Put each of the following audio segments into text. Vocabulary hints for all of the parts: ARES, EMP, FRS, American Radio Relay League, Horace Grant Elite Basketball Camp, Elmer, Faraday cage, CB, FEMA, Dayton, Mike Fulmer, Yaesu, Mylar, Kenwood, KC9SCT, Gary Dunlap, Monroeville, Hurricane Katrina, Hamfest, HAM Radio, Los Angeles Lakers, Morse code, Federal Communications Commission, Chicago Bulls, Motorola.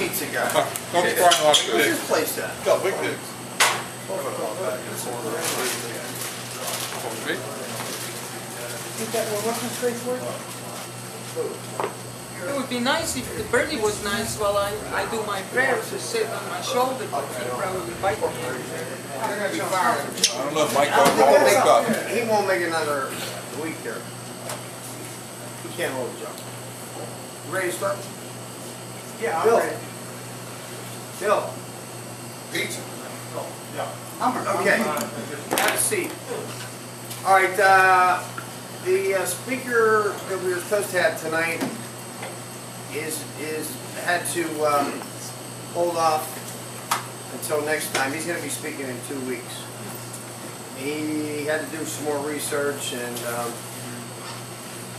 pizza guy. Don't be crying like this. Where's your place at? No, big dude. Think that we're working straight for it? It would be nice if the birdie was nice while I do my prayers to sit on my shoulder, but he probably bite me. I don't know if Mike will wake up. He won't make another week here. He can't hold his job. You ready to start? Yeah, Bill. I'm ready. Bill. Pizza. Oh, yeah. Okay. Have a seat. All right. The speaker that we were supposed to have tonight had to hold off until next time. He's going to be speaking in 2 weeks. He had to do some more research, and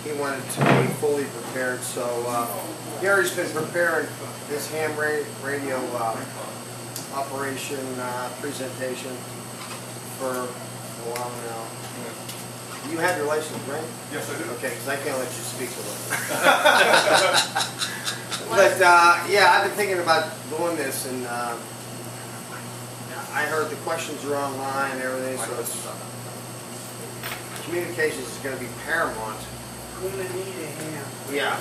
he wanted to be fully prepared. So Gary's been preparing this ham radio operation presentation for a while now. You have your license, right? Yes, I do. Okay, because I can't let you speak a little. But yeah, I've been thinking about doing this, and I heard the questions are online and everything, so it's, communications is going to be paramount. We're going to need a ham. Yeah.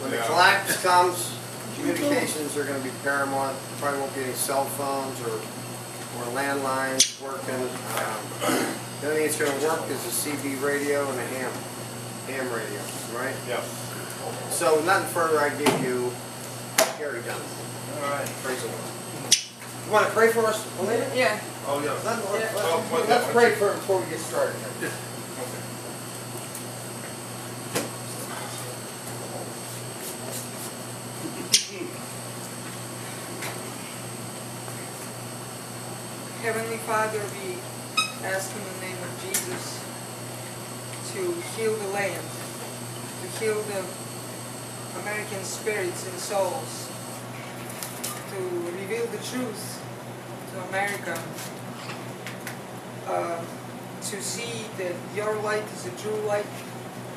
When the collapse comes, communications are going to be paramount. You probably won't get any cell phones or landlines working. The only thing that's going to work is a CB radio and a ham radio, right? Yep. So nothing further. I give you Gary Dunlap. All right. Praise the Lord. You want to pray for us, Elena? Yeah. Oh yeah. Let's pray for him before we get started. Yeah. Heavenly Father, we ask in the name of Jesus to heal the land, to heal the American spirits and souls, to reveal the truth to America, to see that your light is the true light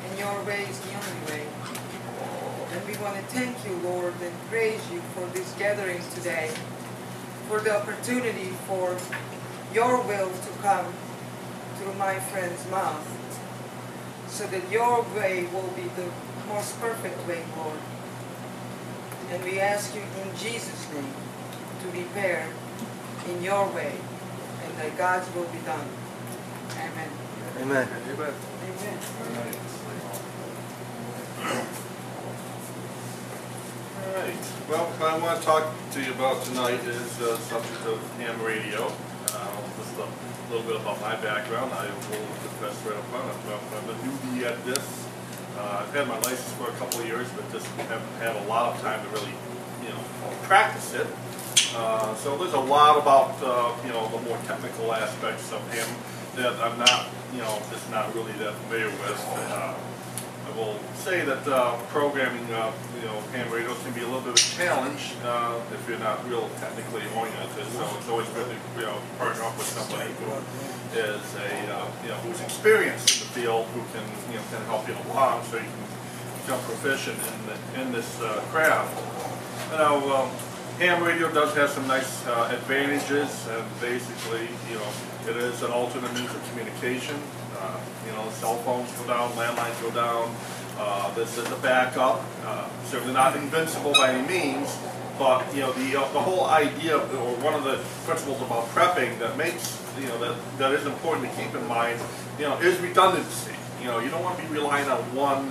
and your way is the only way. And we want to thank you, Lord, and praise you for this gathering today, for the opportunity for your will to come through my friend's mouth, so that your way will be the most perfect way, Lord. And we ask you in Jesus' name to repair in your way, and that God's will be done. Amen. Amen. Amen. Amen. Well, what I want to talk to you about tonight is the subject of ham radio. Just a little bit about my background. I will confess right up front, I'm a newbie at this. I've had my license for a couple of years, but just haven't had a lot of time to really, practice it. So there's a lot about, the more technical aspects of ham that I'm not, just not really that familiar with. I will say that programming, ham radios can be a little bit of a challenge if you're not real technically oriented. So it's always good to partner up with somebody who is who's experienced in the field, who can can help you along so you can become proficient in this craft. Now, ham radio does have some nice advantages. Basically, it is an alternate means of communication. Cell phones go down, landlines go down. This is a backup. Certainly not invincible by any means, but the whole idea, or one of the principles about prepping that makes that is important to keep in mind, is redundancy. You don't want to be relying on one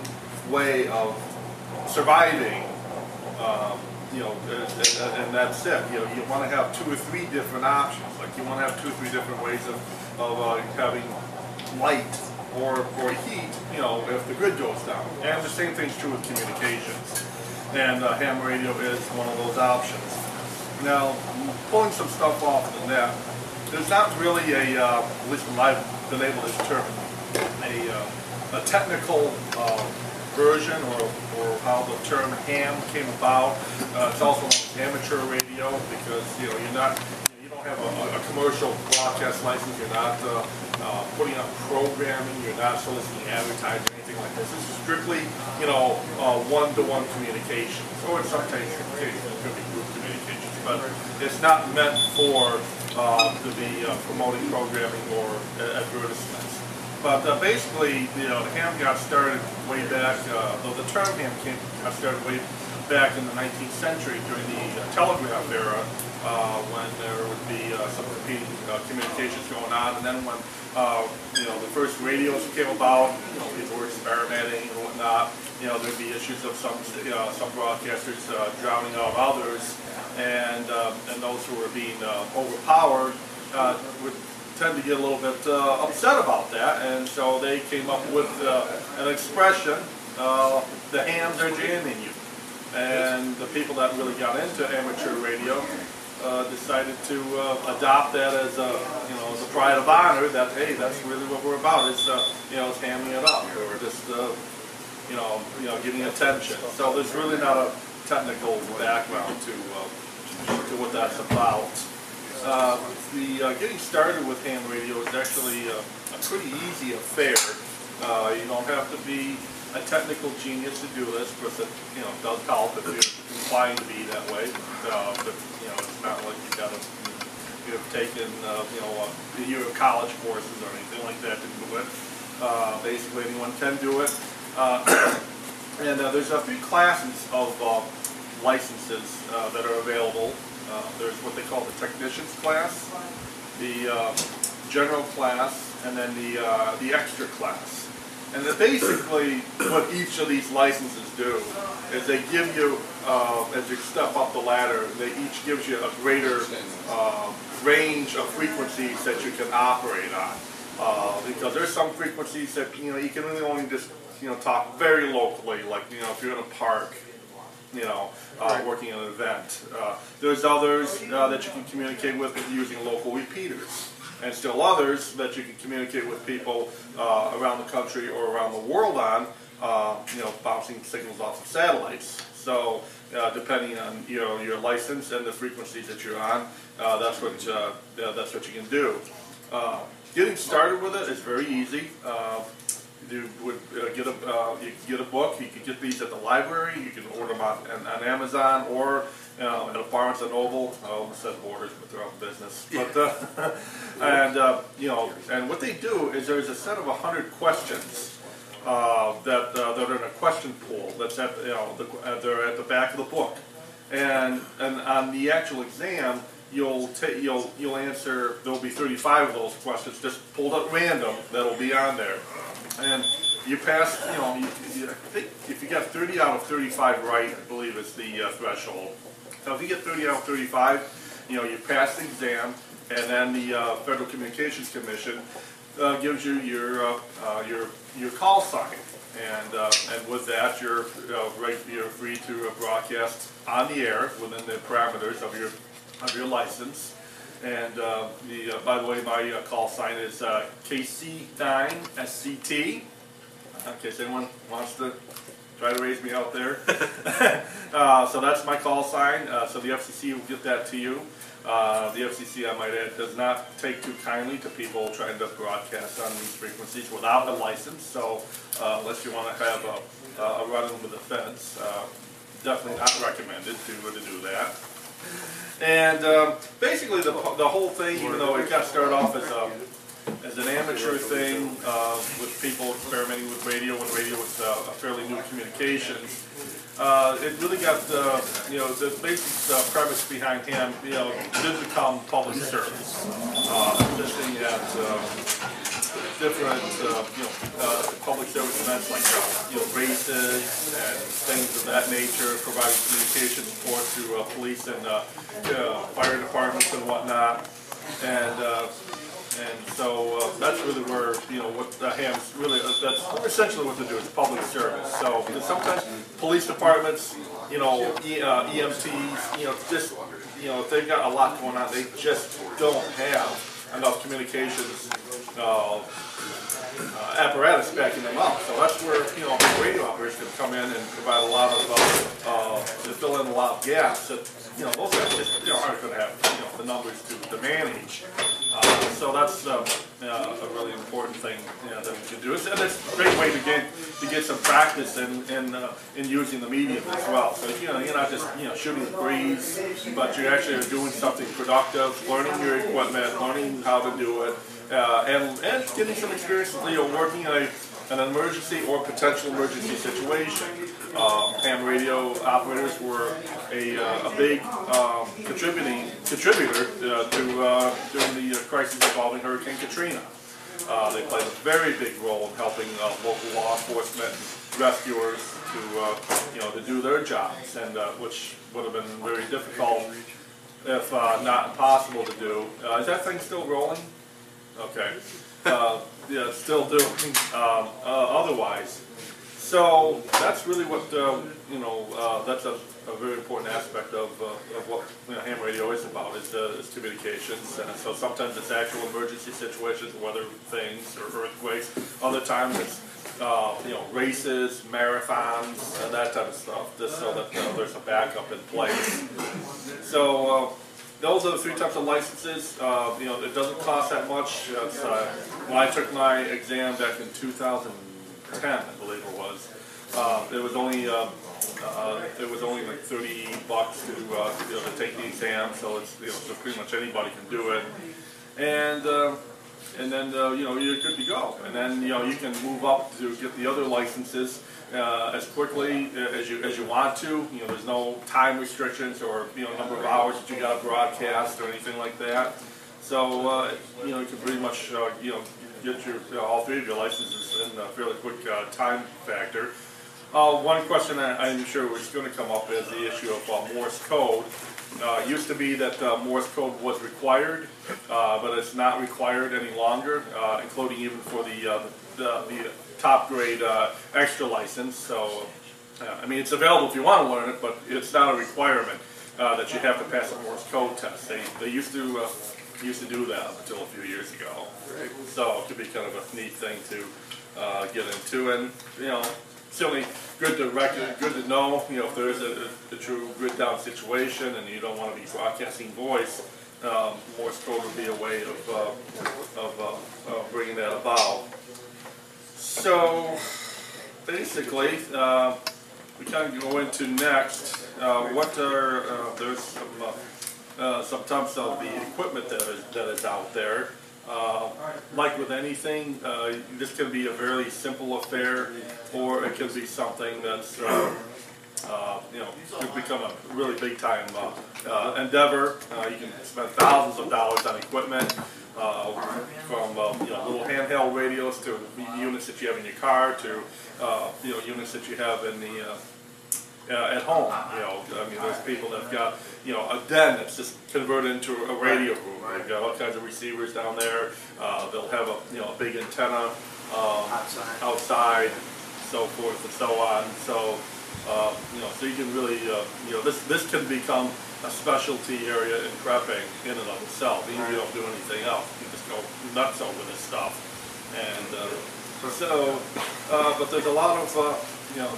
way of surviving. And that's it. You want to have 2 or 3 different options. Like you want to have 2 or 3 different ways of having light or heat, if the grid goes down. And the same thing's true with communications. And ham radio is one of those options. Now, pulling some stuff off the net, there's not really a, at least I've been able to determine, a technical version or how the term ham came about. It's also known as amateur radio because you're not, you don't have a commercial broadcast license. You're not putting up programming, you're not soliciting advertising or anything like this. This is strictly, one-to-one communications, or in some cases, it could be group but it's not meant for to be promoting programming or advertisements. But basically, you know, the ham got started way back, the term ham got started way back in the 19th century during the telegraph era, when there would be some competing communications going on. And then when you know, the first radios came about, you know, people were experimenting and whatnot. You know, there'd be issues of some broadcasters drowning out others, and those who were being overpowered would tend to get a little bit upset about that, and so they came up with an expression, the hams are jamming you. And the people that really got into amateur radio decided to adopt that as a, you know, as a pride of honor, that hey, that's really what we're about, is you know, it's hamming it up, or just you know, getting attention. So there's really not a technical background to what that's about. Getting started with ham radio is actually a pretty easy affair. You don't have to be a technical genius to do this, because it, you know, does help if you're inclined to be that way. But you know, it's not like you've got to taken you know, a year of college courses or anything like that to do it. Basically, anyone can do it. And there's a few classes of licenses that are available. There's what they call the technician's class, the general class, and then the extra class. And basically what each of these licenses do is they give you, as you step up the ladder, they each gives you a greater range of frequencies that you can operate on. Because there's some frequencies that, you know, you can really only just, you know, talk very locally, like, you know, if you're in a park, you know, working at an event. There's others that you can communicate with using local repeaters, and still others that you can communicate with people around the country or around the world on, you know, bouncing signals off of satellites. So depending on, you know, your license and the frequencies that you're on, that's what you can do. Getting started with it is very easy. You would you get a book. You could get these at the library. You can order them on Amazon or at a Barnes and Noble. I almost said Borders, but they're out of business. But you know, and what they do is there's a set of 100 questions that are in a question pool. That's at, you know, they're at the back of the book, and on the actual exam you'll answer. There'll be 35 of those questions just pulled at random that'll be on there. And you pass, you know, I think if you got 30 out of 35 right, I believe is the threshold. So if you get 30 out of 35, you know, you pass the exam, and then the Federal Communications Commission gives you your call sign, and with that you're free to broadcast on the air within the parameters of your license. And by the way, my call sign is KC9SCT, in case anyone wants to try to raise me out there. So that's my call sign. So the FCC will get that to you. The FCC, I might add, does not take too kindly to people trying to broadcast on these frequencies without a license. So unless you want to have a run-in with the feds, definitely not recommended to do that. And basically, the whole thing, even though it got started off as an amateur thing with people experimenting with radio, when radio was a fairly new communications, it really got you know, the basic premise behind ham, you know, did become public service, existing at different public service events like races and things of that nature, providing communication support to police and fire departments and whatnot, and so that's really where, you know, what the hams really, that's essentially what they do is public service. So sometimes police departments, you know, EMTs, you know, just, you know, if they've got a lot going on, they just don't have enough communications apparatus backing them up. So that's where, you know, radio operators can come in and provide a lot of to fill in a lot of gaps that, you know, those guys just, you know, aren't going to have, you know, the numbers to manage. So that's a really important thing, you know, that we can do. And it's a great way to get some practice in using the medium as well. So, you know, you're not just, you know, shooting the breeze, but you actually are doing something productive, learning your equipment, learning how to do it, and getting some experience, you know, working in an emergency or potential emergency situation. Ham radio operators were a big contributor during the crisis involving Hurricane Katrina. They played a very big role in helping local law enforcement rescuers to you know, to do their jobs, and which would have been very difficult, if not impossible, to do. Is that thing still rolling? Okay. Yeah, still doing otherwise. So that's really what, you know, that's a very important aspect of what, you know, ham radio is about, is communications. And so sometimes it's actual emergency situations, weather things or earthquakes. Other times it's, you know, races, marathons, and that type of stuff, just so that there's a backup in place. So those are the three types of licenses. You know, it doesn't cost that much. When I took my exam back in 2010, I believe it was. It was only like $30 you know, to take the exam, so it's, you know, so pretty much anybody can do it. And then you know, you're good to go. And then, you know, you can move up to get the other licenses as quickly as you want to. You know, there's no time restrictions or, you know, number of hours that you got to broadcast or anything like that. So you know, you can pretty much you know, get your all three of your licenses in a fairly quick time factor. One question I'm sure was going to come up is the issue of Morse code. It used to be that Morse code was required, but it's not required any longer, including even for the top grade extra license. So, I mean, it's available if you want to learn it, but it's not a requirement that you have to pass a Morse code test. They used to do that up until a few years ago. So it could be kind of a neat thing to get into, and, you know, certainly good to know, you know, if there is a true grid down situation and you don't want to be broadcasting voice, Morse code would be a way of bringing that about. So basically, we kind of go into next what are there's some types of the equipment that is out there. Like with anything, this can be a very simple affair, or it could be something that's you know, could become a really big time endeavor. You can spend thousands of dollars on equipment, from you know, little handheld radios to units that you have in your car to you know, units that you have in the at home. You know, I mean, there's people that have got, you know, a den that's just converted into a radio room. They've got all kinds of receivers down there. They'll have a, you know, a big antenna outside, so forth and so on. So you know, so you can really you know, this can become a specialty area in prepping in and of itself. Even if you don't do anything else, you just go nuts over this stuff. And so, but there's a lot of you know,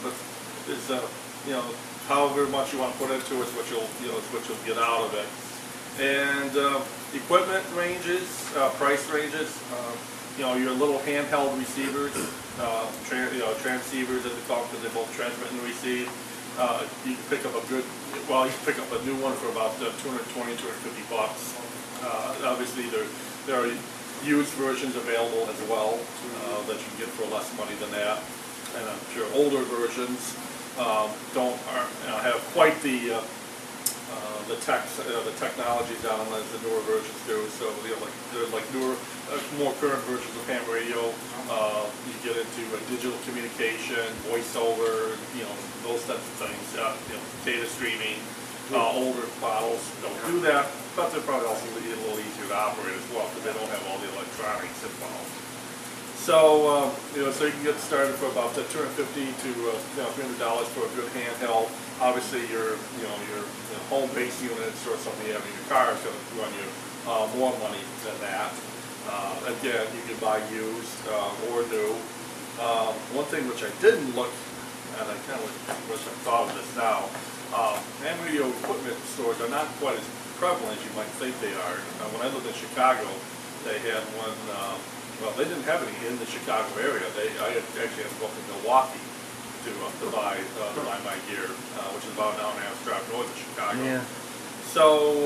there's a you know, however much you want to put into it is what you'll, you know, is what you'll get out of it. And equipment ranges, price ranges. You know, your little handheld receivers, you know, transceivers as they call them, because they both transmit and receive. You can pick up a good, well, you can pick up a new one for about $220, $250. Obviously, there are used versions available as well that you can get for less money than that, and I'm sure older versions have quite the technology down as the newer versions do. So, you know, like there's like newer, more current versions of ham radio. You get into digital communication, voiceover, you know, those types of things. You know, data streaming. Older models don't do that, but they're probably also a little easier to operate as well because they don't have all the electronics involved. So you know, so you can get started for about $250 to $300 for a good handheld. Obviously, your home base units or something you have in your car is going to run you more money than that. Again, you can buy used or new. One thing which I didn't look, and I kind of wish I thought of this now, radio equipment stores are not quite as prevalent as you might think they are. When I lived in Chicago, they had one, well, they didn't have any in the Chicago area. I actually had to go up to Milwaukee to buy my gear, which is about an hour and a half drive north of Chicago. Yeah. So,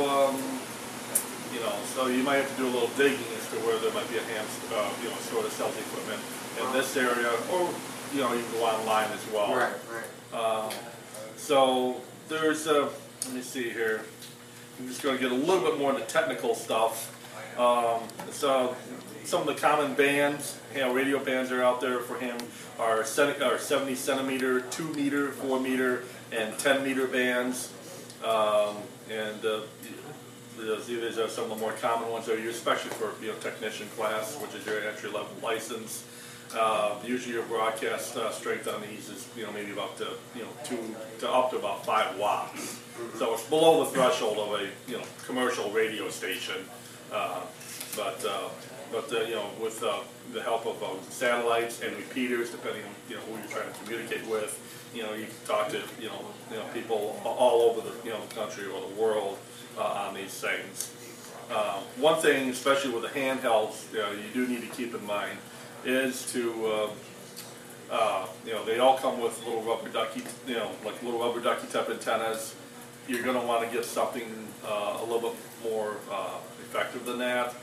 you know, so you might have to do a little digging as to where there might be a you know, store that sells equipment in this area, or, you know, you can go online as well. Right, right. So there's a, let me see here, I'm just going to get a little bit more into technical stuff. So some of the common bands, you know, radio bands that are out there for him are 70 centimeter, 2 meter, 4 meter, and 10 meter bands. These are some of the more common ones that are used, especially for, you know, technician class, which is your entry level license. Usually your broadcast strength on these is, you know, maybe about to, you know, 2 to up to about 5 watts. So it's below the threshold of a, you know, commercial radio station. But you know, with the help of satellites and repeaters, depending on, you know, who you're trying to communicate with, you know, you can talk to, you know, people all over the, you know, the country or the world on these things. One thing, especially with the handhelds, you do need to keep in mind is to you know, they all come with little rubber ducky, you know, like little rubber ducky type antennas. You're going to want to get something a little bit more effective than that.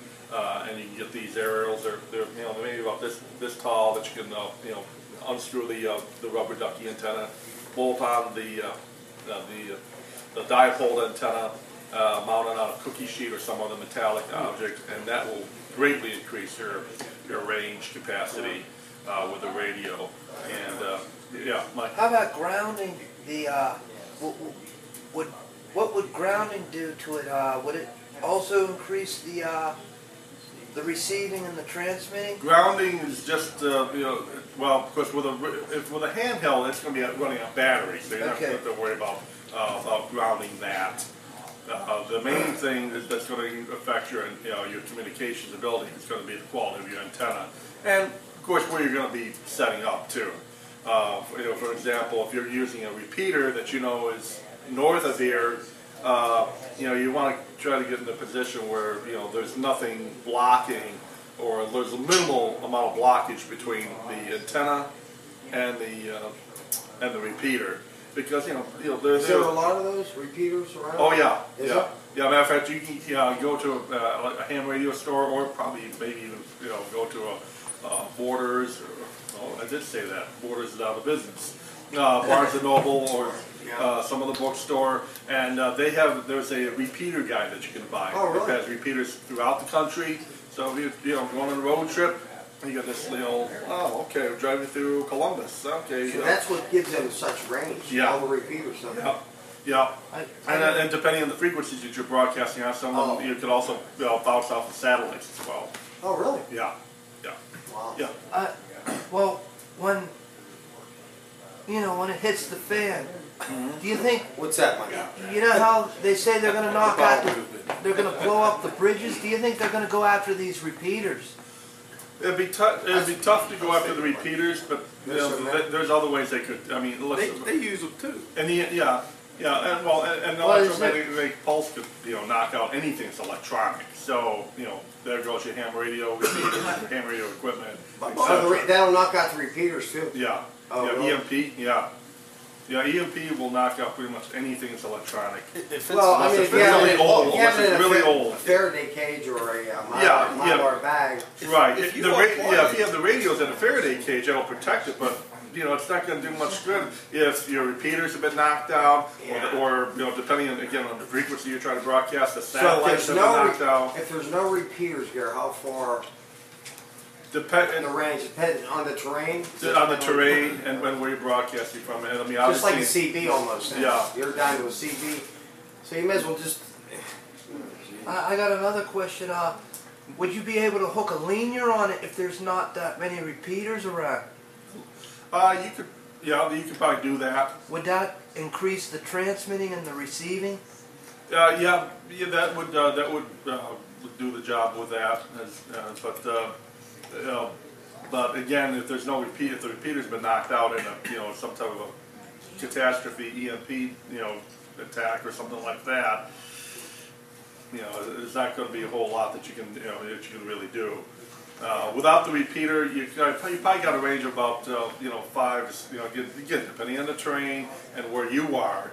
And you can get these aerials, they're you know, maybe about this tall, that you can you know, unscrew the rubber ducky antenna, bolt on the dipole antenna, mount it on a cookie sheet or some other metallic object, and that will greatly increase your range capacity with the radio. And yeah, Mike. How about grounding the what would grounding do to it? Would it also increase the receiving and the transmitting? Grounding is just you know, well, of course with a handheld, it's going to be running on batteries, so you're not going to have to worry about grounding that. The main thing that's going to affect your, you know, your communications ability is going to be the quality of your antenna, and of course where you're going to be setting up too. You know, for example, if you're using a repeater that you know is north of here, you know, you want to try to get in a position where, you know, there's nothing blocking, or there's a minimal amount of blockage between the antenna and the repeater, because you know there's there a lot of those repeaters around. Oh yeah, yeah, yeah. Matter of fact, you can go to a ham radio store, or probably maybe even, you know, go to a Borders. Or, oh, I did say that Borders is out of business. Barnes & Noble, or some of the bookstore, and there's a repeater guide that you can buy. Oh, really? It has repeaters throughout the country. So if you know, going on a road trip, you got this little, oh, okay, we're driving through Columbus. Okay, so that's what gives them such range. Yeah, all the repeaters. Yeah, yeah. And depending on the frequencies that you're broadcasting on, some of them you could also bounce off the satellites as well. Oh, really? Yeah, yeah. Wow. Yeah. Well, when, you know, when it hits the fan, do you think? What's that, my guy? You know how they say they're going to knock out, they're going to blow up the bridges? Do you think they're going to go after these repeaters? It'd be tough to go after the repeaters, but you know, there's other ways they could. I mean, they use them too. And and electromagnetic pulse could, you know, knock out anything that's electronic. So, you know, there goes your ham radio, ham radio equipment. So that'll knock out the repeaters too. Yeah. Oh, yeah, really? EMP, yeah. Yeah, EMP will knock out pretty much anything that's electronic. If it's really old. A Faraday cage or a Mylar bag. Right. If you have the radios in a Faraday cage, that'll protect it, but you know, it's not going to do much good if your repeaters have been knocked out, or you know, depending on, again, on the frequency you're trying to broadcast, the satellites have been knocked out. If there's no repeaters here, how far? Depending on the terrain? On the terrain and when we're broadcasting from it. I mean, just like a CB almost. Then. Yeah. You're down to a CB. So you may as well just... I got another question. Would you be able to hook a linear on it if there's not that many repeaters around? You could, yeah, you could probably do that. Would that increase the transmitting and the receiving? Yeah, that would do the job with that. But again, if there's no repeat, if the repeater's been knocked out in a some type of a catastrophe EMP attack or something like that, there's not going to be a whole lot that you can really do. Without the repeater, you probably got a range of about 5. Again, depending on the terrain and where you are,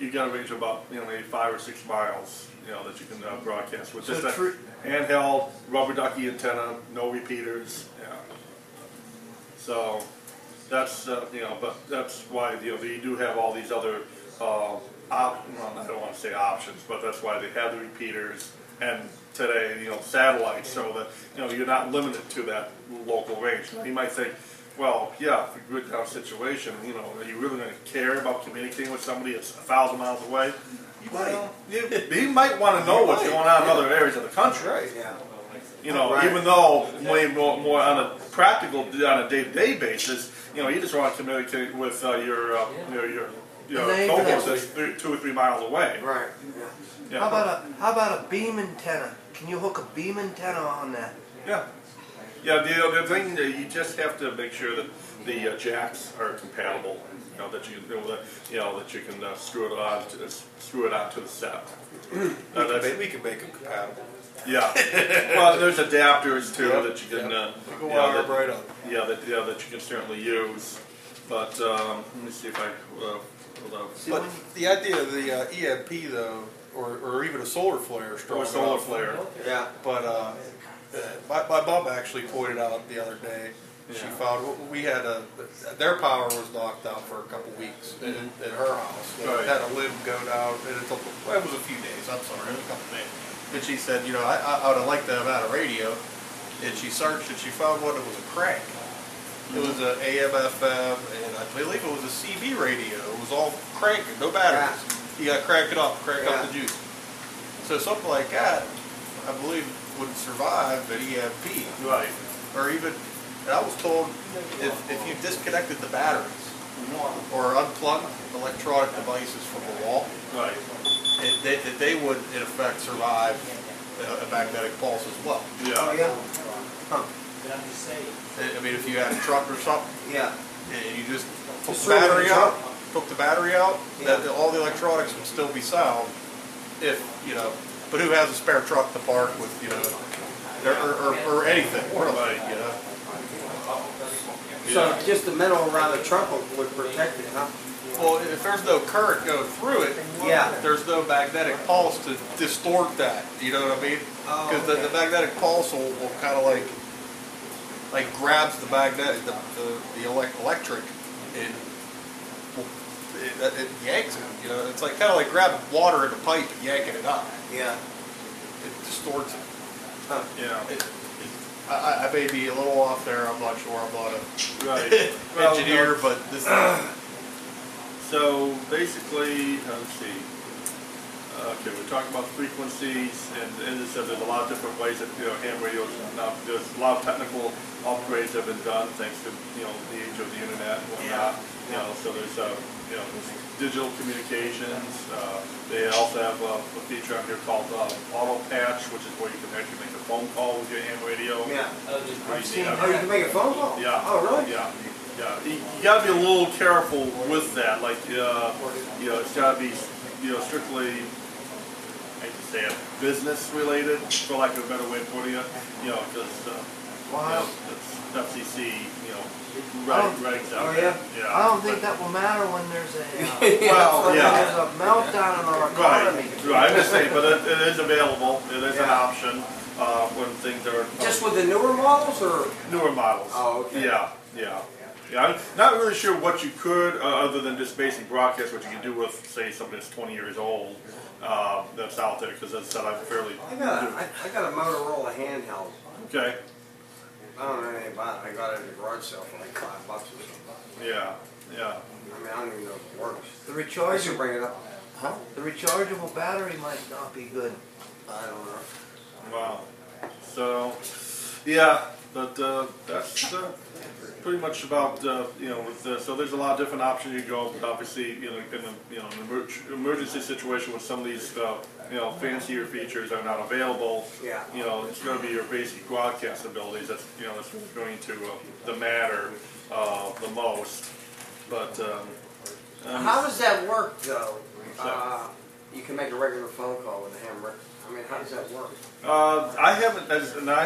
you got a range of about maybe 5 or 6 miles, that you can broadcast with. So just a handheld rubber ducky antenna, no repeaters. Yeah. So that's but that's why you do have all these other well, I don't want to say options, but that's why they have the repeaters and today, satellites, so that, you're not limited to that local range. Now, you might think, well, yeah, for a grid down situation, are you really going to care about communicating with somebody that's 1,000 miles away? You might. You might want to know what's going on in other areas of the country. Right, yeah. Even though way more on a practical, on a day-to-day basis, you just want to communicate with your cohorts that's 2 or 3 miles away. Right. Yeah. Yeah. How about a beam antenna? Can you hook a beam antenna on that? Yeah. Yeah, the thing that you just have to make sure that the jacks are compatible, that you can screw it onto the set. We can make them compatible. Yeah. Well, there's adapters too that you can that you can certainly use. But let me see if I but the idea of the EMP though, or even a solar flare, yeah. But my mom actually pointed out the other day. Yeah. She found we had their power was knocked out for a couple weeks at her house. Right. We had a limb go down, and it was a few days. I'm sorry, it was a couple days. And she said, I would have liked to have had a radio. And she searched, and she found one that was a crank. It was an AM/FM, and I believe it was a CB radio. It was all cranking, no batteries. Yeah. You got to crank it up, crank up the juice. So something like that, I believe, wouldn't survive an EMP. Right. Or even, and I was told, if you disconnected the batteries or unplugged electronic devices from the wall, right, that they would, in effect, survive a magnetic pulse as well. Yeah. Oh, yeah. Huh. I'm just saying. I mean, if you had a truck or something, yeah, and you just took the battery out, that all the electronics would still be sound. If but who has a spare truck to park with, or anything, really, So just the metal around the truck would protect it, huh? Well, if there's no current going through it, there's no magnetic pulse to distort that. You know what I mean? Because the magnetic pulse will kind of like grabs the magnet, the electric, and it yanks it. It's like kind of like grabbing water in a pipe and yanking it up. Yeah, it distorts it. Huh. Yeah. I may be a little off there. I'm not sure. I'm not a engineer, but this. So basically, let's see. Okay, we're talking about frequencies, and as I said, there's a lot of different ways that ham radios now. There's a lot of technical upgrades that have been done thanks to the age of the internet and whatnot. Yeah. So there's there's digital communications. They also have a feature out here called auto patch, which is where you can actually make a phone call with your ham radio. Yeah, I've seen how you can make a phone call. Yeah. Oh, really? Yeah. Yeah. You got to be a little careful with that. Like it's got to be strictly. Business related, for lack of a better way of putting it, because FCC, writes out. Oh, yeah? Yeah. I don't think that will matter when there's a there's a meltdown in our economy. Right, I'm just saying, but it is available. It is an option when things are just with the newer models, or newer models. Oh, okay. Yeah, yeah. Yeah, I'm not really sure what you could, other than just basic broadcast, what you can do with, say, something that's 20 years old that's out there, because as I said, I'm fairly... I got a Motorola handheld. Okay. I don't know anything about it. I got it at a garage sale for like $5 or something. Yeah, yeah. I mean, I don't even know if it works. The rechargeable... I should bring it up. Huh? The rechargeable battery might not be good. I don't know. Wow. So, yeah, but that's... pretty much about so there's a lot of different options you can go. But obviously, in an emergency situation with some of these fancier features are not available. Yeah. It's going to be your basic broadcast abilities that's that's going to matter the most. But how does that work though? You can make a regular phone call with a hammer. I mean, how does that work? I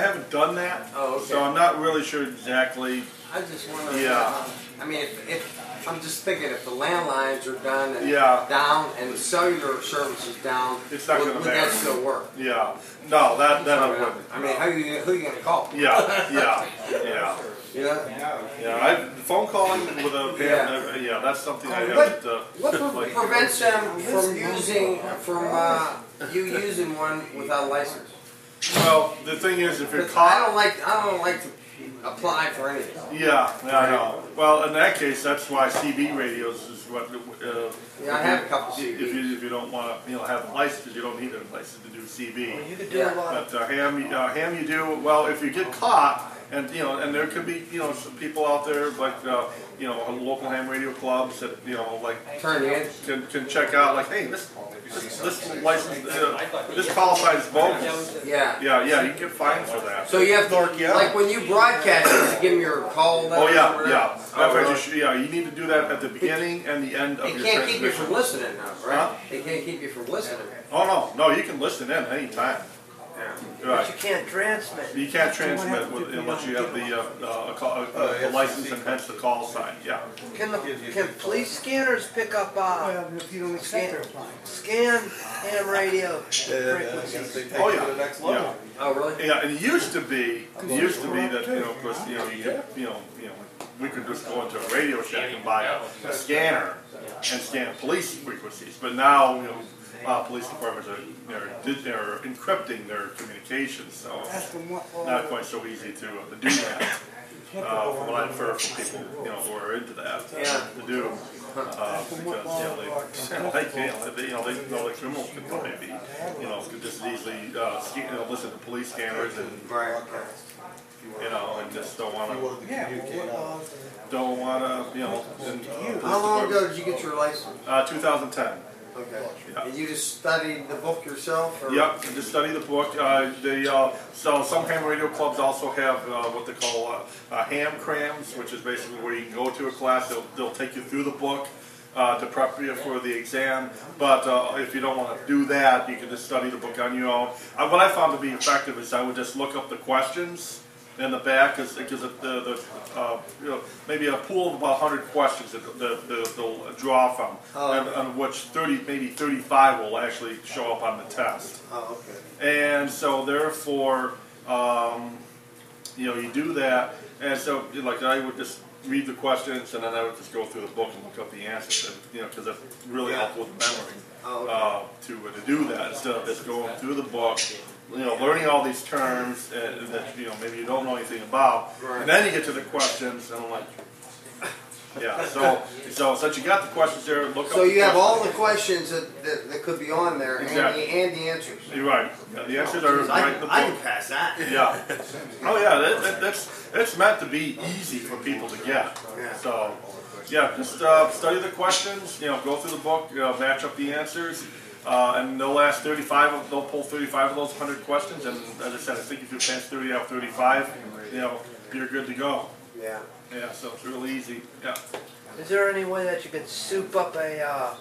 haven't done that. Oh, okay. So I'm not really sure exactly. I just wonder. Yeah. I mean, if I'm just thinking, if the landlines are done and down and the cellular service is down, it's not going to matter. Would that still work? Yeah. No, that wouldn't. I mean, who are you going to call? Yeah. Yeah. Yeah. The phone calling with a that's something I haven't. What prevents them from using using one without a license? Well, the thing is, if you're caught, I don't like to apply for anything. Yeah, I know. Well, in that case, that's why CB radios is what. I have a couple CB. If you don't want to have a license, you don't need a license to do CB. Well, you could do a lot. But ham you do well if you get caught. And and there could be some people out there like local ham radio clubs that like can check out like, hey, this license this call sign is bogus. Yeah. Yeah, yeah. You get fined for that. So you have to, like when you broadcast, you have to give them your call. Oh yeah, yeah. You need to do that at the beginning and the end of your transmission. They can't keep you from listening now, right? Huh? They can't keep you from listening. Oh no, you can listen in any time. Yeah. Right. But you can't transmit. You can't transmit unless you have the license and hence the call sign. Yeah. Can police scanners pick up scan ham radio frequencies? Oh yeah. To the next level. Yeah. Oh really? Yeah. And it used to be that of course we could just go into a radio shack and buy a scanner and scan police frequencies, but now police departments are encrypting their communications, so not quite so easy to do that. From what I infer from people who are into that to do, because they criminals could probably be could just easily listen to police scanners and broadcast. And just don't want to How long ago did you get your license? 2010. Okay. Yeah. And you just studied the book yourself? Or? Yep, I just studied the book. So some ham radio clubs also have what they call ham crams, which is basically where you can go to a class. They'll take you through the book to prep you for the exam. But if you don't want to do that, you can just study the book on your own. What I found to be effective is I would just look up the questions in the back, because maybe a pool of about 100 questions that they'll draw from, and which 35 will actually show up on the test. Oh, okay. And so therefore, you do that, and so like I would just read the questions, and then I would just go through the book and look up the answers, and, because that's really helpful with memory to do that instead of just going through the book. Learning all these terms that maybe you don't know anything about, and then you get to the questions, and I'm like, yeah. So since you got the questions there, look. So you have all the questions that could be on there, exactly. and the answers. You're right. Yeah, the answers are right in the book. I can pass that. Yeah. Oh yeah, that's meant to be easy for people to get. Yeah. So yeah, just study the questions. Go through the book, match up the answers. And they'll ask 35. They'll pull 35 of those 100 questions, and as I said, I think if you pass 30 out of 35, you're good to go. Yeah. Yeah. So it's really easy. Yeah. Is there any way that you can soup up a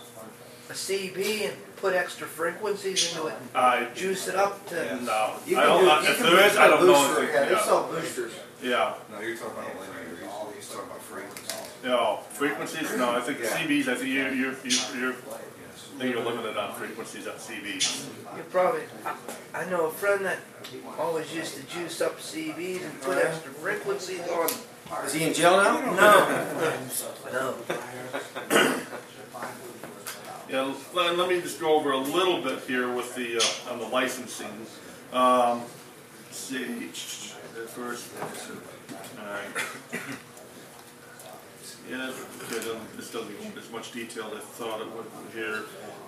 CB and put extra frequencies into it and juice it up? No. If there is, I don't know. Yeah, they sell boosters. Yeah. No, you're talking about linear. You're talking about frequencies. No, frequencies. No, I think CBs. I think you're I think you're limited on frequencies on CBs. You probably. I know a friend that always used to juice up CBs and put extra frequencies on. Is he in jail now? No. Yeah. Let me just go over a little bit here with the on the licensing. Let's see first. All right. Yeah, this doesn't go into as much detail as I thought it would here.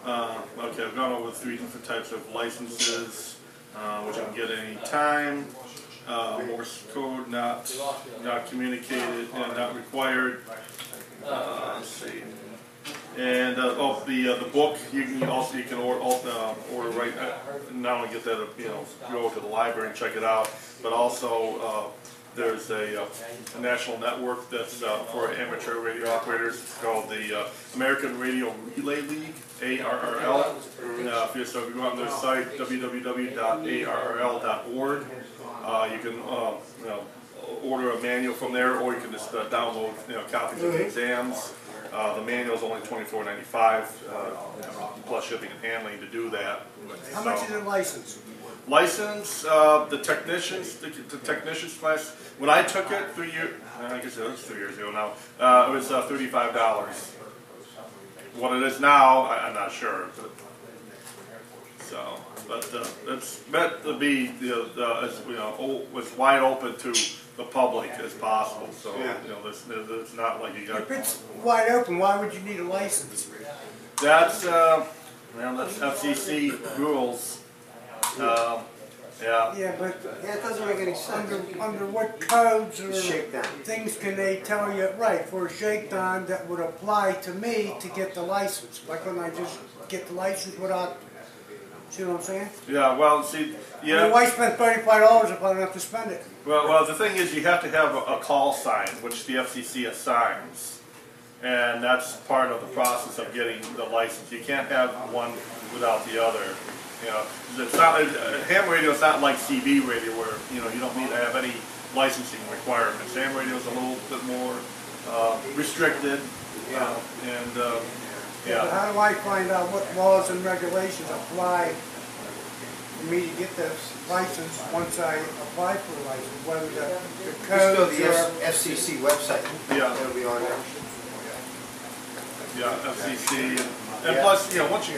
Okay, I've gone over 3 different types of licenses, which I can get at any time. Morse code not communicated and not required. Let's see. And oh, the book you can order right now. Not only get that, go to the library and check it out, but also there's a national network that's for amateur radio operators called the American Radio Relay League, ARRL. So if you go on their site, www.arrl.org, you can order a manual from there, or you can just download copies of the exams. The manual is only $24.95 plus shipping and handling to do that. How much is your license? License, the technicians class. When I took it 3 years, I guess it was 3 years ago now. It was $35. What it is now, I'm not sure. But, so, but it's meant to be as as wide open to the public as possible. So it's not like you got. If it's wide open, why would you need a license? That's that's FCC rules. Yeah, but that doesn't make any sense. Under what codes or things can they tell you, right, for a shakedown that would apply to me to get the license? Why couldn't I just get the license without, see what I'm saying? Yeah, well, see, yeah. I mean, why spend $35 if I don't have to spend it? Well, the thing is, you have to have a call sign, which the FCC assigns. And that's part of the process of getting the license. You can't have one without the other. It's not ham radio. It's not like CB radio where you don't need to have any licensing requirements. Ham radio is a little bit more restricted. But how do I find out what laws and regulations apply for me to get this license once I apply for the license? Whether the codes or the FCC website. Yeah, it'll be on there. Yeah, FCC, and plus, once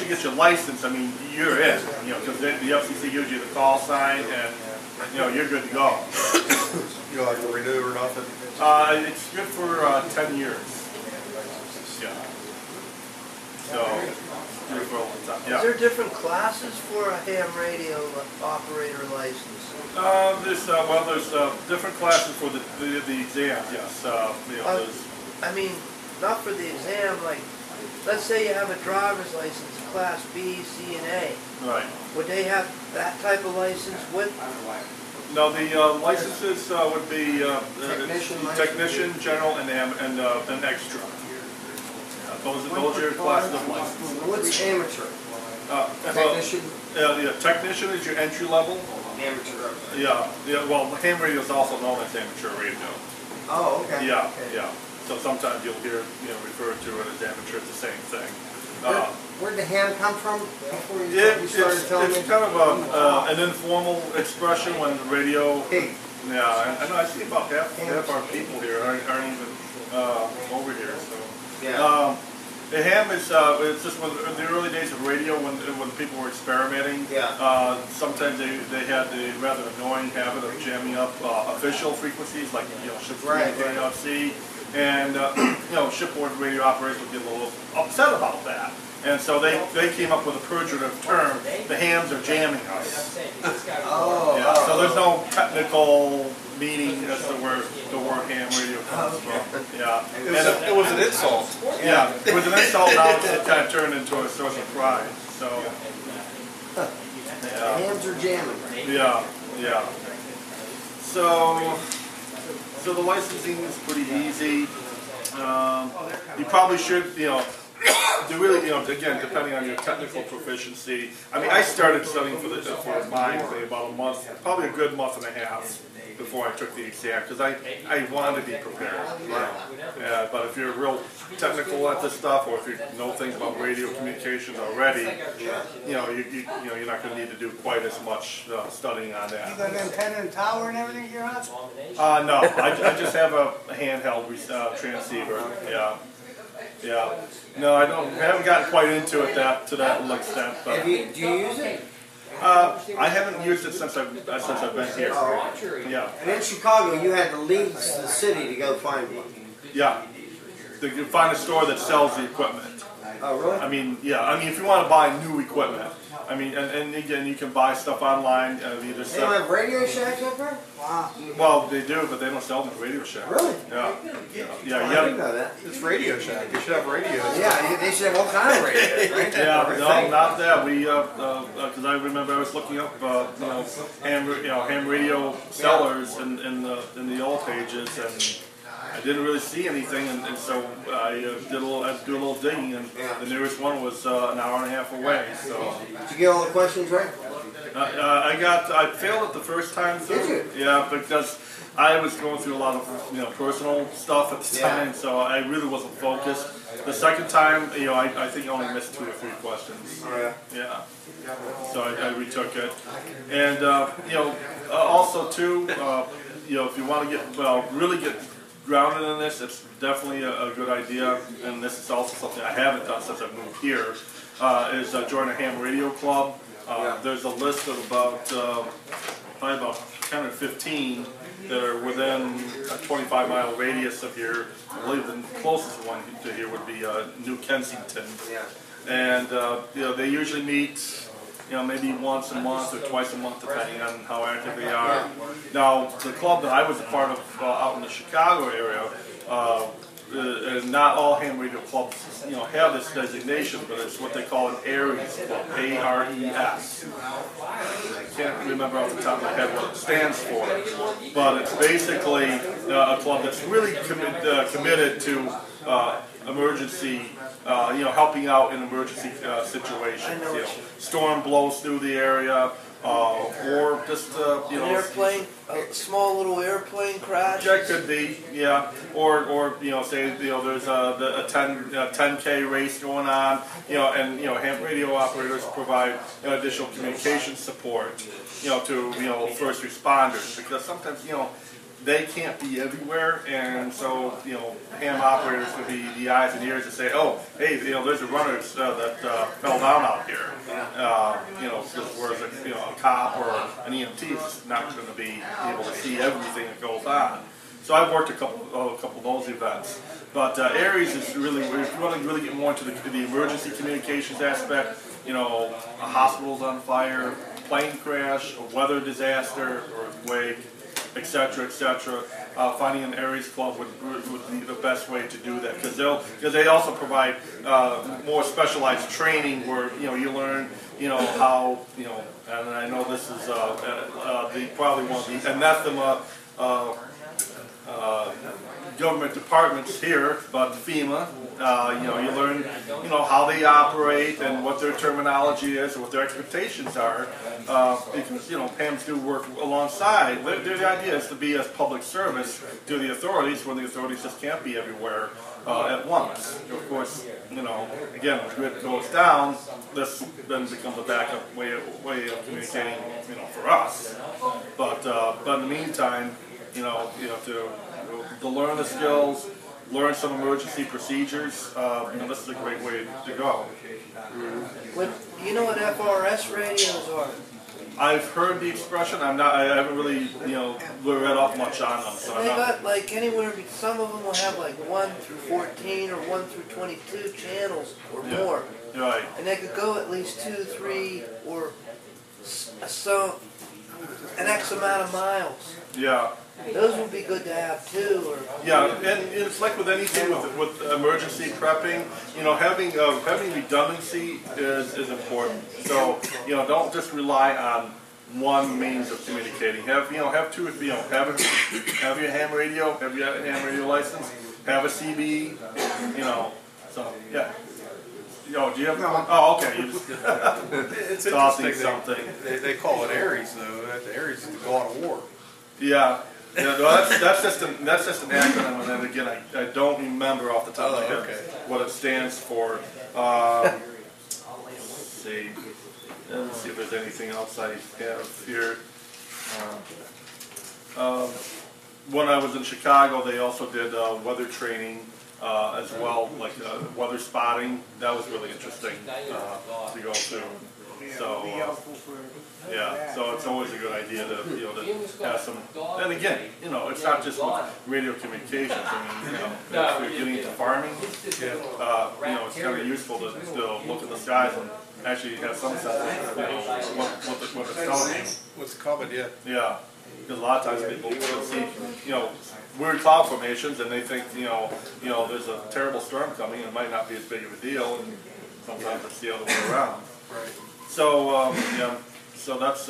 you get your license, I mean, you're in, because the FCC gives you the call sign, and you're good to go. You don't have to renew or nothing. It's good for 10 years. Yeah. So good for all the time. Yeah. Is there different classes for a ham radio operator license? There's different classes for the exams. Yes. I mean. Not for the exam, like, let's say you have a driver's license, class B, C, and A. Right. Would they have that type of license with? No, the licenses would be technician, general, and extra. Those are your classes of license. What's amateur? Technician? Technician is your entry level. Amateur. Yeah, well, ham radio is also known as amateur radio. Oh, okay. Yeah, okay. Yeah. So sometimes you'll hear, referred to it as amateur. It's the same thing. Where'd the ham come from? It's kind of an informal expression when the radio. Hey. Yeah, I know. I see about half our people here aren't even over here. So yeah. The ham is it's just in the early days of radio when people were experimenting. Yeah. Sometimes they had the rather annoying habit of jamming up official frequencies like shipboard KFC. And shipboard radio operators would get a little upset about that, and so they came up with a pejorative term: the hams are jamming us. Oh, yeah. So there's no technical meaning as to where the word ham radio comes from. Yeah, it was an insult. Yeah, it was an insult. Now it's kind of turned into a source of pride. So the hams are jamming. Yeah. So the licensing is pretty easy. You probably should, do really, again, depending on your technical proficiency. I mean, I started studying for mine about a month, probably a good month and a half before I took the exam, because I wanted to be prepared. Yeah, but if you're real technical at this stuff, or if you know things about radio communications already, you're not going to need to do quite as much studying on that. You got an antenna and tower and everything at your house? No, I just have a handheld transceiver. Yeah. No, I haven't gotten quite into it to that extent. But do you use it? I haven't used it since I've been here. Yeah. And in Chicago, you had to leave the city to go find one. Yeah. To find a store that sells the equipment. Oh, really? I mean, yeah. I mean, if you want to buy new equipment, I mean, and again, you can buy stuff online. Either they don't have Radio Shacks up there? Wow. Well, they do, but they don't sell them at Radio Shack. Really? Yeah. I didn't know that. It's Radio Shack. You should have radios. Yeah, they should have all kinds of radios. Right? Yeah, no, not that. We, because I remember I was looking up, ham radio sellers in the old pages, and I didn't really see anything, and so I did a little digging, and the nearest one was an hour and a half away. So did you get all the questions right? I failed it the first time through. Did you? Yeah, because I was going through a lot of personal stuff at the time, so I really wasn't focused. The second time, I think I only missed 2 or 3 questions. Yeah. So I retook it, and also too, if you want to get really get grounded in this, it's definitely a good idea, and this is also something I haven't done since I moved here, is join a ham radio club. There's a list of about, probably about 10 or 15 that are within a 25-mile radius of here. I believe the closest one to here would be New Kensington. And they usually meet maybe once a month or twice a month, depending on how active they are. Now, the club that I was a part of out in the Chicago area, not all ham radio clubs, have this designation, but it's what they call an ARES club, A-R-E-S. I can't remember off the top of my head what it stands for, but it's basically a club that's really committed to emergency, helping out in emergency situations. Storm blows through the area, or just an airplane, a small little airplane crash. That could be, yeah. Or say there's a 10K race going on, and ham radio operators provide additional communication support, to first responders, because sometimes they can't be everywhere, and so ham operators could be the eyes and ears to say, "Oh, hey, there's a runner that fell down out here." Whereas a cop or an EMT is not going to be able to see everything that goes on. So I've worked a couple of those events, but ARES is really, if you want to really get more into the emergency communications aspect, a hospital's on fire, plane crash, a weather disaster, or earthquake, etc., etc. Finding an ARES club would be the best way to do that, because they also provide more specialized training where you learn how and I know this is probably one of the anathema government departments here, but FEMA. You learn how they operate and what their terminology is and what their expectations are, because PAMs do work alongside. The idea is to be a public service to the authorities when the authorities just can't be everywhere at once. Of course, again, if it goes down, this then becomes a backup way of communicating, for us. But in the meantime, you have to learn the skills, learn some emergency procedures. This is a great way to go. Do you know what FRS radios are? I've heard the expression. I haven't really, read off much on them. So they got like anywhere. Some of them will have like 1 through 14 or 1 through 22 channels or more. Right. And they could go at least 2, 3, or so an X amount of miles. Yeah. Those would be good to have too. And it's like with anything with emergency prepping, having redundancy is important. So don't just rely on one means of communicating. Have two. Have your ham radio. Have your ham radio license. Have a CB. So yeah. Do you have one? Oh, okay. You just it's tossing something. They call it ARES though. ARES is the God of War. Yeah. That's just an acronym, and then again, I don't remember off the top of my head what it stands for. Let's see if there's anything else I have here. When I was in Chicago, they also did weather training as well, like weather spotting. That was really interesting to go through. So be helpful for so it's always a good idea to to have some. And again, it's not just with radio communications. I mean, if you're getting into farming, it's kind of useful to still look at the skies and actually have some sense of what it's telling you. What's covered, yeah. Yeah. Because a lot of times people will see, weird cloud formations, and they think, there's a terrible storm coming. It might not be as big of a deal, and sometimes it's the other way around. Right. So, so that's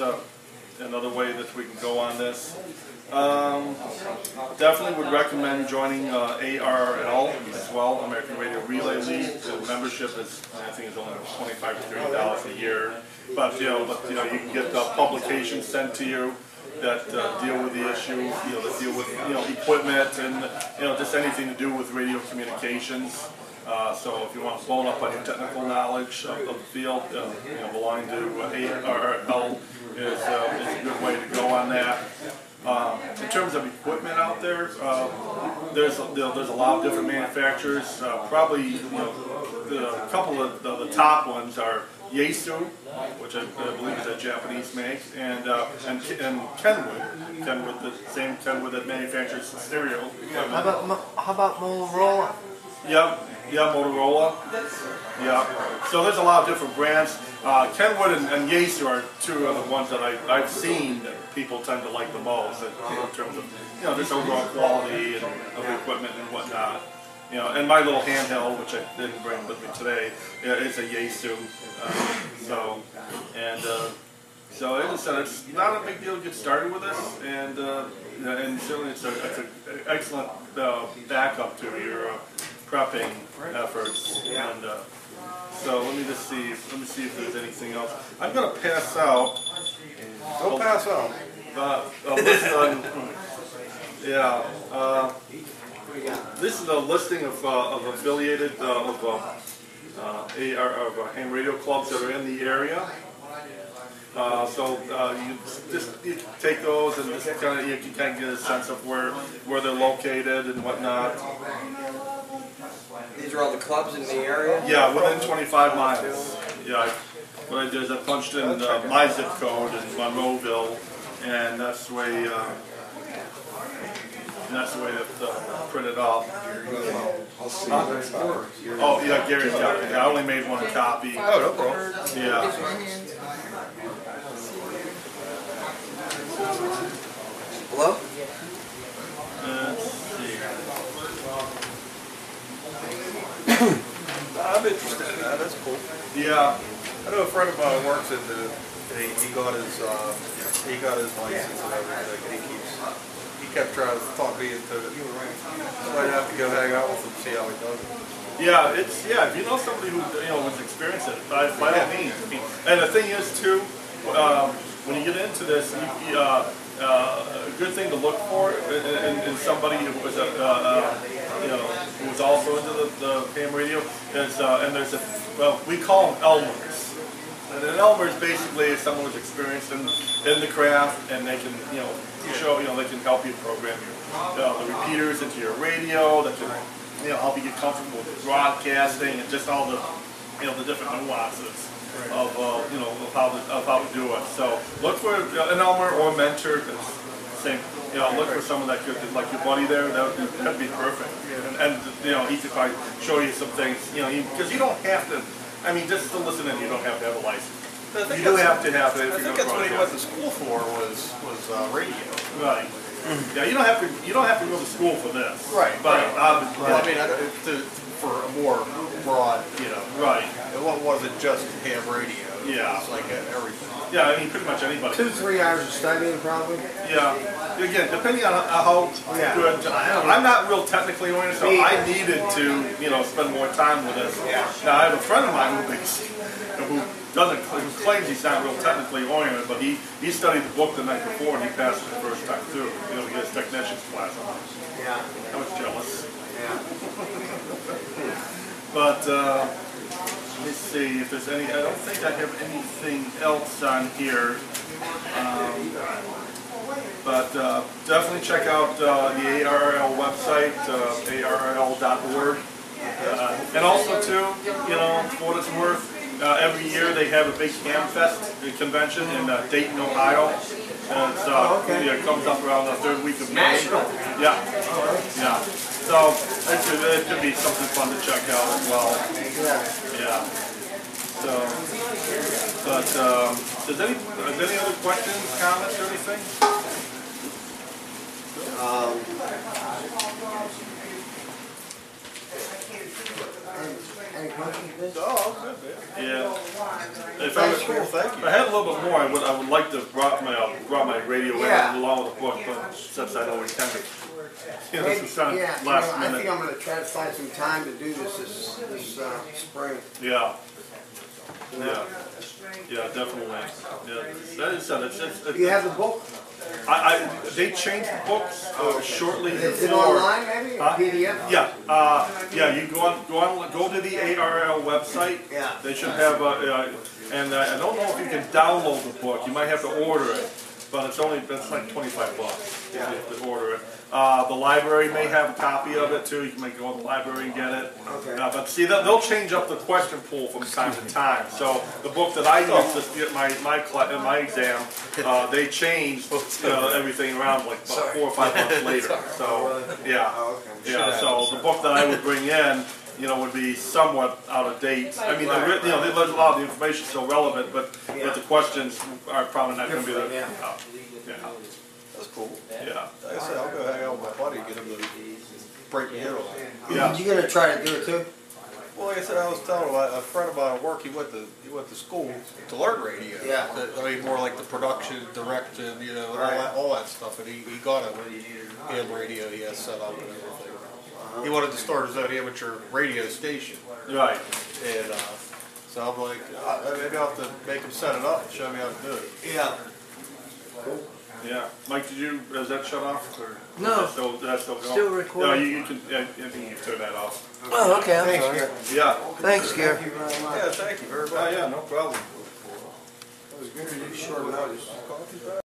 another way that we can go on this. Definitely would recommend joining ARRL as well, American Radio Relay League. The membership is, I think, is only $25 to $30 a year. But you can get the publications sent to you that deal with the issue, that deal with equipment and just anything to do with radio communications. So if you want to blow up on your technical knowledge of the field, belonging to ARRL is a good way to go on that. In terms of equipment out there, there's a lot of different manufacturers. Probably a couple of the top ones are Yaesu, which I believe is a Japanese make, and Kenwood, the same Kenwood that manufactures stereo. How about Motorola? Yeah, Motorola. Yeah. So there's a lot of different brands. Kenwood and Yaesu are two of the ones that I've seen that people tend to like the most in terms of just overall quality and of equipment and whatnot. And my little handheld, which I didn't bring with me today, is a Yaesu. So as I said, it's not a big deal to get started with this, and certainly it's an excellent backup to your prepping efforts. And so let me see if there's anything else. I'm going to pass out. Don't pass out. This is a listing of affiliated ham radio clubs that are in the area. You just take those and just you can kind of get a sense of where they're located and whatnot. These are all the clubs in the area? Yeah, within 25 miles. Yeah, what I did is I punched in my zip code in Monroeville, and that's the way. And that's the way to print it off. Oh, yeah, Gary's got it. I only made one copy. Oh, no problem. Yeah. Hello? Let's see. I'm interested in that. That's cool. Yeah. I know a friend of mine works at the... He got his license and everything. And he keeps... kept trying to talk me into it. So I'd have to go hang out with him, see how he does it. Yeah, if you know somebody who was experienced it, by all means. And the thing is too, when you get into this, a good thing to look for in somebody who was who was also into the ham radio is and there's we call them Elmers. And an Elmer is basically if someone who's experienced in the craft, and they can they can help you program your the repeaters into your radio. That can help you get comfortable with broadcasting and just all the the different nuances of how to do it. So look for an Elmer or a mentor. Look for someone that could, like your buddy there. That'd be perfect. And he could probably show you some things. Because you don't have to. I mean, just to listen in, you don't have to have a license. You do have to have it. I think that's what he went to school for was radio. Right. Mm-hmm. Yeah, you don't have to go to school for this. Right. But for a more broad, Right. It wasn't just ham radio. Yeah. It's like everything. Yeah, I mean, pretty much anybody. 2 to 3 hours of studying, probably. Yeah. Again, depending on how good. I'm not real technically oriented, so I needed to, spend more time with this. Yeah. Now, I have a friend of mine who claims he's not real technically oriented, but he studied the book the night before and he passed it the first time through. He has technician's class on. Yeah. I was jealous. Yeah. But. Let me see if there's any. I don't think I have anything else on here. But definitely check out the ARRL website, arrl.org. And also, too, for what it's worth, every year they have a big Hamfest convention in Dayton, Ohio. And it comes up around the third week of May. Yeah. Yeah. So it could be something fun to check out as well. Yeah. So, but is there any other questions, comments, or anything? Yeah. If I was, if I had a little bit more, I would like to brought my radio in along with the book, but since I always kind of, you know, this kind of last minute. I think I'm going to try to find some time to do this spring. Yeah. Yeah. Yeah, definitely. Yeah. That is it. You have the book? They changed the books shortly before. Is it online, maybe? PDF? Yeah. Yeah. You go to the ARL website. Yeah. They should have and I don't know if you can download the book. You might have to order it, but it's like $25 to order it. The library may have a copy of it too. You might go to the library and get it. Okay. But see, they'll change up the question pool from time to time. So the book that I used to get my exam, they changed everything around like about 4 or 5 months later. So so the book that I would bring in, you know, would be somewhat out of date. I mean, you know, there's a lot of the information still relevant, but the questions are probably not going to be there. Yeah. That's cool. Yeah. Like I said, I'll go hang out with my buddy and get him to break the hill. Yeah. You gonna try to do it too? Well, like I said, I was telling a friend of mine at work. He went to school to learn radio. Yeah. I mean, more like the production, direction, you know, all that stuff. And he got it when he had radio. He had set up and everything. He wanted to start his own amateur radio station. Right. And so I'm like, maybe I'll have to make him set it up and show me how to do it. Yeah. Cool. Yeah, Mike, is that shut off? Or no, that's still recording. No, you can. I think you can turn that off. Oh, okay. Thanks, Gary. Yeah. Thanks, Gary. Thank you very much. Yeah, thank you very much. Yeah, no problem. That was good. Short notice.